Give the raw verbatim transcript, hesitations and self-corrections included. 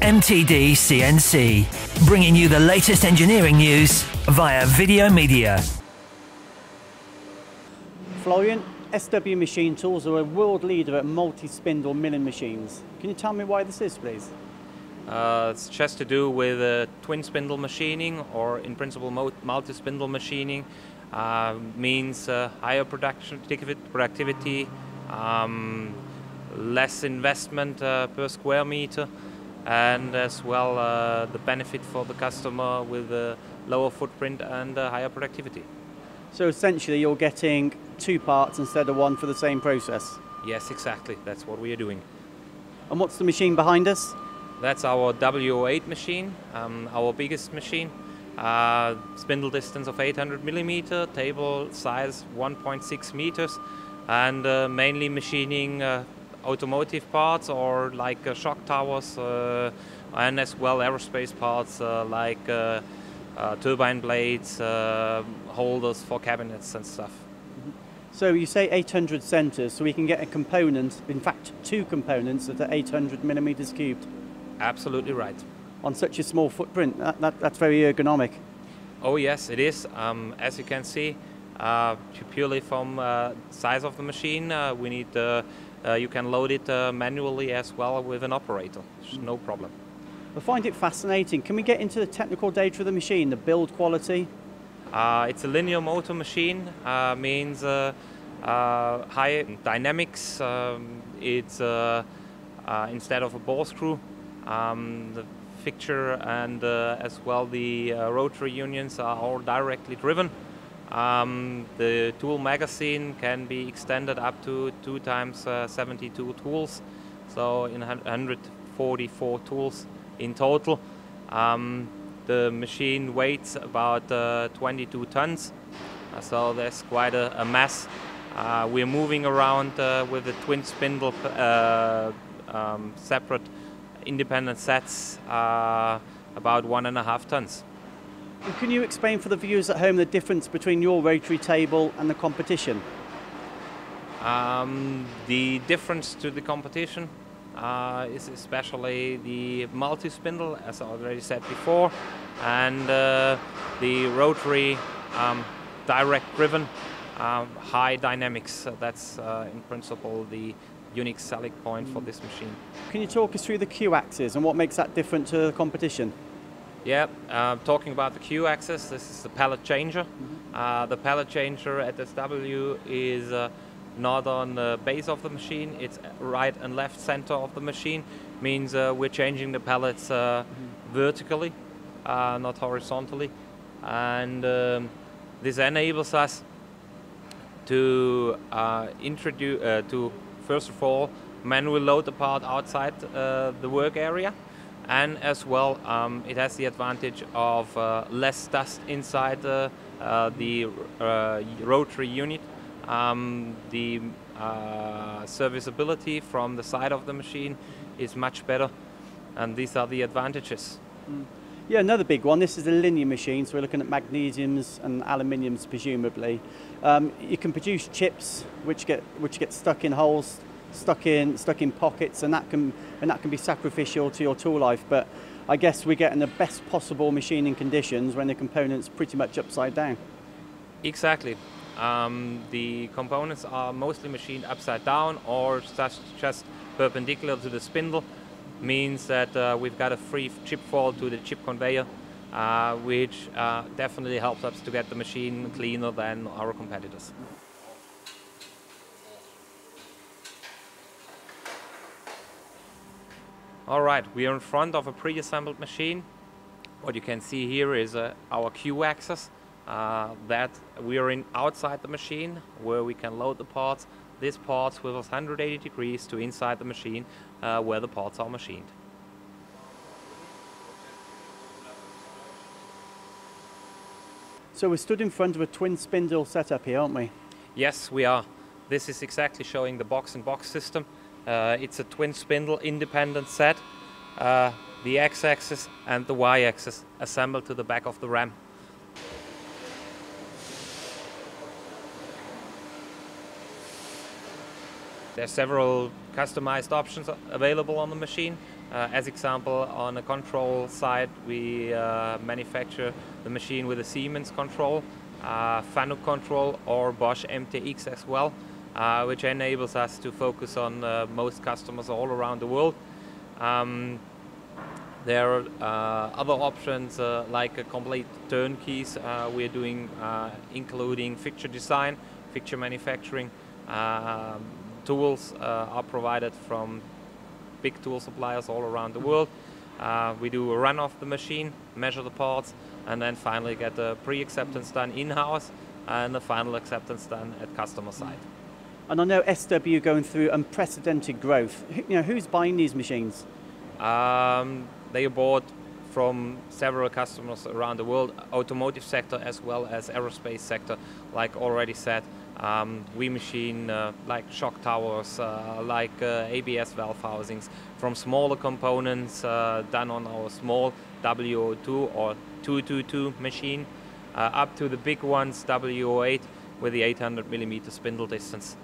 M T D C N C, bringing you the latest engineering news via video media. Florian, S W Machine Tools are a world leader at multi-spindle milling machines. Can you tell me why this is, please? Uh, it's just to do with uh, twin spindle machining, or in principle multi-spindle machining. Uh, means uh, higher production productivity, um, less investment uh, per square meter, and as well uh, the benefit for the customer with a lower footprint and uh, higher productivity. So essentially you're getting two parts instead of one for the same process? Yes, exactly. That's what we are doing. And what's the machine behind us? That's our W oh eight machine, um, our biggest machine. Uh, spindle distance of eight hundred millimeter, table size one point six meters, and uh, mainly machining uh, automotive parts, or like uh, shock towers, uh, and as well aerospace parts uh, like uh, uh, turbine blades, uh, holders for cabinets and stuff. So you say eight hundred centers, so we can get a component, in fact two components that are eight hundred millimeters cubed? Absolutely right. On such a small footprint, that, that, that's very ergonomic. Oh yes, it is. Um, as you can see, uh, purely from uh, size of the machine, uh, we need. Uh, uh, you can load it uh, manually as well with an operator. No problem. I find it fascinating. Can we get into the technical data of the machine, the build quality? Uh, it's a linear motor machine. Uh, means uh, uh, high dynamics. Um, it's uh, uh, instead of a ball screw. Um, the fixture and uh, as well the uh, rotary unions are all directly driven. Um, the tool magazine can be extended up to two times seventy-two tools, so in one hundred forty-four tools in total. Um, the machine weighs about uh, twenty-two tons, so there's quite a, a mass. Uh, we're moving around uh, with the twin spindle uh, um, separate independent sets, uh, about one and a half tons. And can you explain for the viewers at home the difference between your rotary table and the competition? Um, the difference to the competition uh, is especially the multi-spindle, as I already said before, and uh, the rotary um, direct driven uh, high dynamics. So that's uh, in principle the unique selling point for this machine. Can you talk us through the Q-axis and what makes that different to the competition? Yeah, uh, talking about the Q-axis, this is the pallet changer. Mm-hmm. uh, the pallet changer at S W is uh, not on the base of the machine, it's right and left center of the machine. Means uh, we're changing the pallets uh, mm-hmm. vertically, uh, not horizontally, and um, this enables us to uh, introduce uh, to first of all, manually load the part outside uh, the work area, and as well um, it has the advantage of uh, less dust inside uh, uh, the uh, rotary unit. Um, the uh, serviceability from the side of the machine is much better, and these are the advantages. Mm. Yeah, another big one. This is a linear machine, so we're looking at magnesiums and aluminiums, presumably. Um, you can produce chips which get which get stuck in holes, stuck in stuck in pockets, and that can and that can be sacrificial to your tool life. But I guess we're getting the best possible machining conditions when the component's pretty much upside down. Exactly. Um, the components are mostly machined upside down or just just perpendicular to the spindle. Means that uh, we've got a free chip fall to the chip conveyor, uh, which uh, definitely helps us to get the machine cleaner than our competitors. All right, we are in front of a pre-assembled machine. What you can see here is uh, our Q-axis, uh, that we are in outside the machine, where we can load the parts. This part swivels one hundred eighty degrees to inside the machine, uh, where the parts are machined. So we're stood in front of a twin spindle setup here, aren't we? Yes, we are. This is exactly showing the box-in-box system. Uh, it's a twin spindle independent set, uh, the X-axis and the Y-axis assembled to the back of the ram. There are several customized options available on the machine. Uh, as example, on a control side, we uh, manufacture the machine with a Siemens control, uh, Fanuc control, or Bosch M T X as well, uh, which enables us to focus on uh, most customers all around the world. Um, there are uh, other options uh, like a complete turnkeys. Uh, we're doing, uh, including fixture design, fixture manufacturing. Uh, tools uh, are provided from big tool suppliers all around the world. Uh, we do a run of the machine, measure the parts, and then finally get the pre-acceptance done in-house and the final acceptance done at customer side. And I know S W going through unprecedented growth. You know, who's buying these machines? Um, they are bought from several customers around the world, automotive sector as well as aerospace sector. Like already said, um, we machine uh, like shock towers, uh, like uh, A B S valve housings, from smaller components uh, done on our small W zero two or two twenty-two machine, uh, up to the big ones W zero eight with the eight hundred millimeter spindle distance.